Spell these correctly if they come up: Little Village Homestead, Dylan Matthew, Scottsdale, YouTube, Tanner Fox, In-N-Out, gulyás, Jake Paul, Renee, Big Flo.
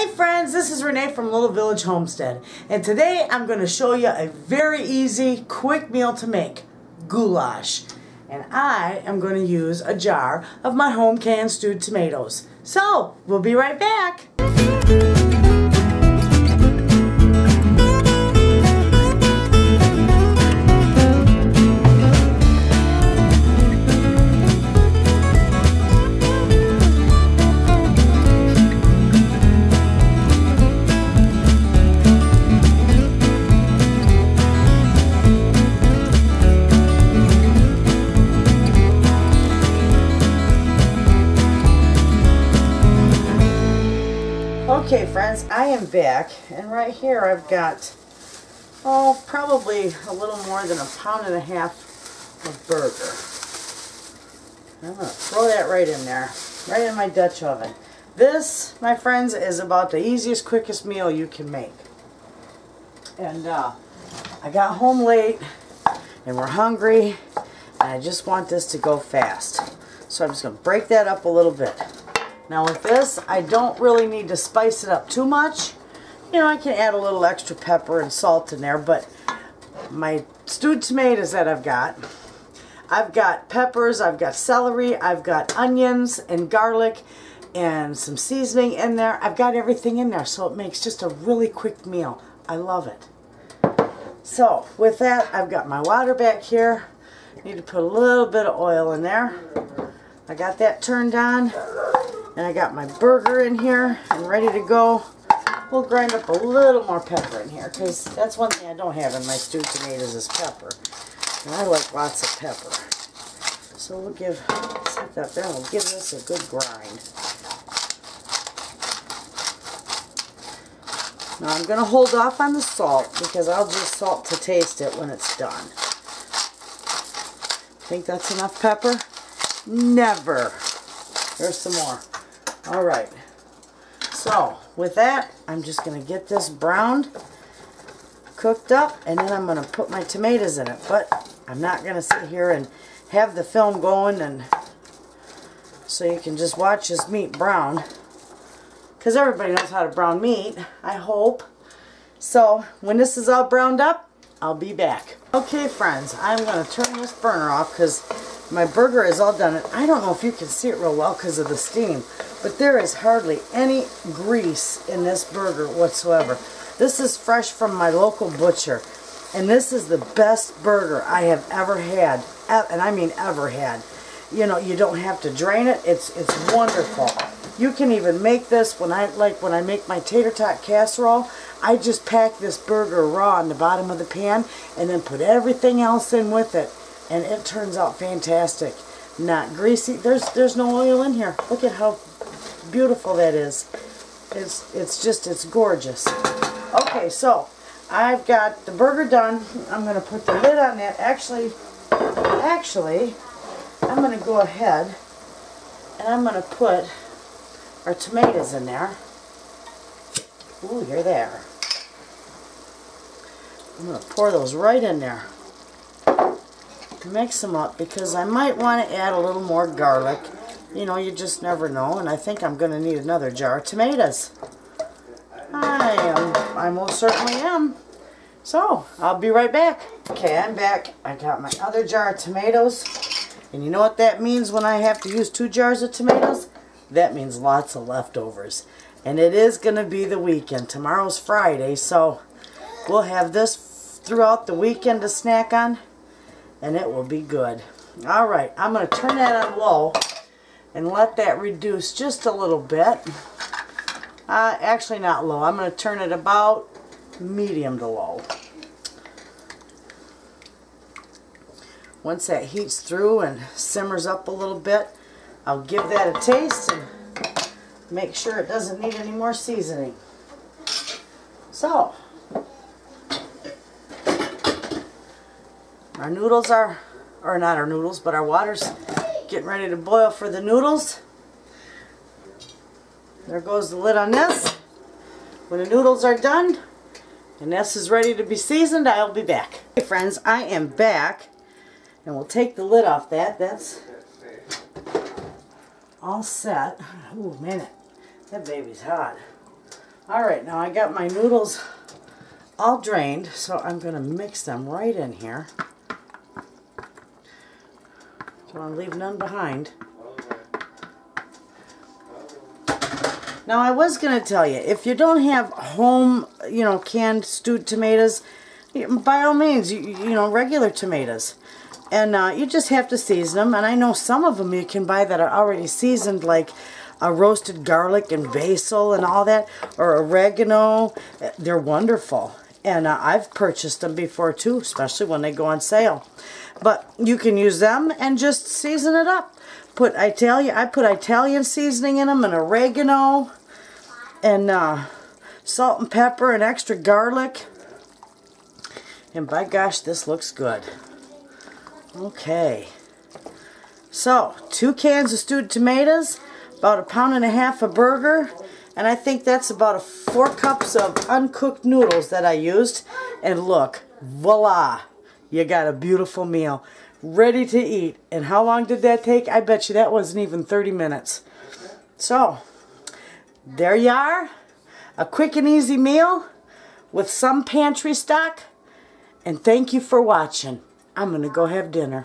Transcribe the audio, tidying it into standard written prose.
Hey friends, this is Renee from Little Village Homestead, and today I'm going to show you a very easy, quick meal to make, goulash. And I am going to use a jar of my home canned stewed tomatoes. So, we'll be right back. Okay friends, I am back, and right here I've got, oh, probably a little more than 1.5 pounds of burger. I'm going to throw that right in there, right in my Dutch oven. This, my friends, is about the easiest, quickest meal you can make. And I got home late, and we're hungry, and I just want this to go fast. So I'm just going to break that up a little bit. Now with this, I don't really need to spice it up too much. You know, I can add a little extra pepper and salt in there, but my stewed tomatoes that I've got peppers, I've got celery, I've got onions and garlic and some seasoning in there. I've got everything in there, so it makes just a really quick meal. I love it. So with that, I've got my water back here. Need to put a little bit of oil in there. I got that turned on. And I got my burger in here and ready to go. We'll grind up a little more pepper in here because that's one thing I don't have in my stewed tomatoes is pepper. And I like lots of pepper. So we'll give, set that down, we'll give this a good grind. Now I'm going to hold off on the salt because I'll just salt to taste it when it's done. Think that's enough pepper? Never. There's some more. Alright, so with that, I'm just going to get this browned, cooked up, and then I'm going to put my tomatoes in it. But I'm not going to sit here and have the film going, and so you can just watch this meat brown. Because everybody knows how to brown meat, I hope. So when this is all browned up, I'll be back. Okay friends, I'm going to turn this burner off because my burger is all done. And I don't know if you can see it real well because of the steam, but there is hardly any grease in this burger whatsoever. This is fresh from my local butcher, and this is the best burger I have ever had, and I mean ever had. You know, you don't have to drain it. It's wonderful. You can even make this when I make my tater tot casserole. I just pack this burger raw in the bottom of the pan and then put everything else in with it, and it turns out fantastic. Not greasy. There's no oil in here. Look at how beautiful that is. It's gorgeous. Okay, so I've got the burger done. I'm going to put the lid on that. Actually, I'm going to go ahead and I'm going to put our tomatoes in there. Ooh, you're there. I'm going to pour those right in there. Mix them up because I might want to add a little more garlic. You know, you just never know. And I think I'm going to need another jar of tomatoes. I most certainly am. So, I'll be right back. Okay, I'm back. I got my other jar of tomatoes. And you know what that means when I have to use 2 jars of tomatoes? That means lots of leftovers. And it is going to be the weekend. Tomorrow's Friday, so we'll have this throughout the weekend to snack on. And it will be good. Alright, I'm going to turn that on low and let that reduce just a little bit. Actually not low. I'm going to turn it about medium to low. Once that heats through and simmers up a little bit, I'll give that a taste and make sure it doesn't need any more seasoning. So, our noodles are, or not our noodles, but our water's getting ready to boil for the noodles. There goes the lid on this. When the noodles are done, and this is ready to be seasoned, I'll be back. Hey friends, I am back, and we'll take the lid off that. That's all set. Ooh, man, that baby's hot. All right, now I got my noodles all drained, so I'm going to mix them right in here. Don't want to leave none behind. Now I was going to tell you, if you don't have home, you know, canned stewed tomatoes, by all means, you know, regular tomatoes. And you just have to season them. And I know some of them you can buy that are already seasoned, like a roasted garlic and basil and all that, or oregano. They're wonderful. And I've purchased them before too, especially when they go on sale. But you can use them and just season it up. I put Italian seasoning in them, and oregano, and salt and pepper, and extra garlic. And by gosh, this looks good. Okay, so 2 cans of stewed tomatoes, about 1.5 pounds of burger, and I think that's about 4 cups of uncooked noodles that I used. And look, voila, you got a beautiful meal ready to eat. And how long did that take? I bet you that wasn't even 30 minutes. So there you are, a quick and easy meal with some pantry stock. And thank you for watching. I'm going to go have dinner.